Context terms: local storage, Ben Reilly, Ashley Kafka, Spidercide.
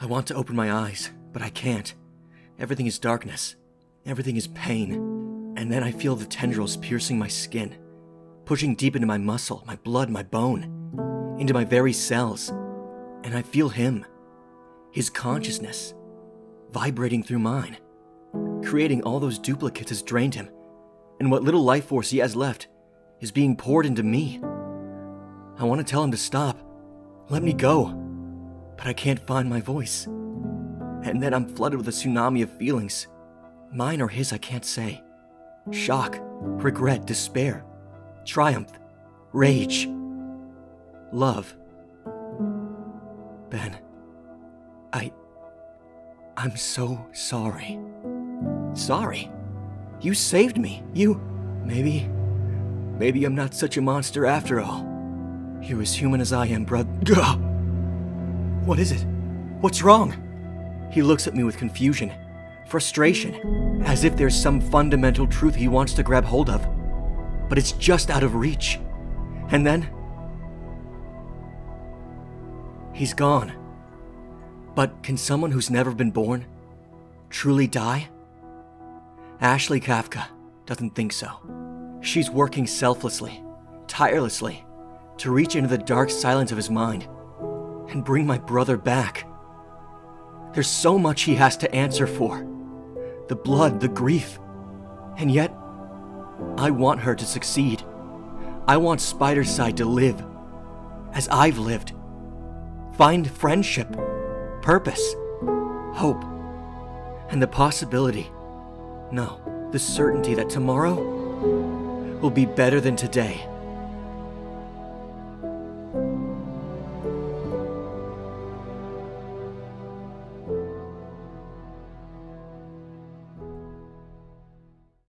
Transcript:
I want to open my eyes, but I can't. Everything is darkness. Everything is pain. And then I feel the tendrils piercing my skin, pushing deep into my muscle, my blood, my bone, into my very cells. And I feel him, his consciousness, vibrating through mine. Creating all those duplicates has drained him, and what little life force he has left is being poured into me. I want to tell him to stop, let me go, but I can't find my voice. And then I'm flooded with a tsunami of feelings. Mine or his, I can't say. Shock, regret, despair, triumph, rage, love. Ben, I'm so sorry. Sorry? You saved me. You... Maybe I'm not such a monster after all. You're as human as I am, brother. What is it? What's wrong? He looks at me with confusion, frustration, as if there's some fundamental truth he wants to grab hold of. But it's just out of reach. And then... he's gone. But can someone who's never been born truly die? Ashley Kafka doesn't think so. She's working selflessly, tirelessly, to reach into the dark silence of his mind and bring my brother back. There's so much he has to answer for. The blood, the grief. And yet, I want her to succeed. I want Spidercide to live, as I've lived. Find friendship, purpose, hope, and the possibility. No, the certainty that tomorrow will be better than today.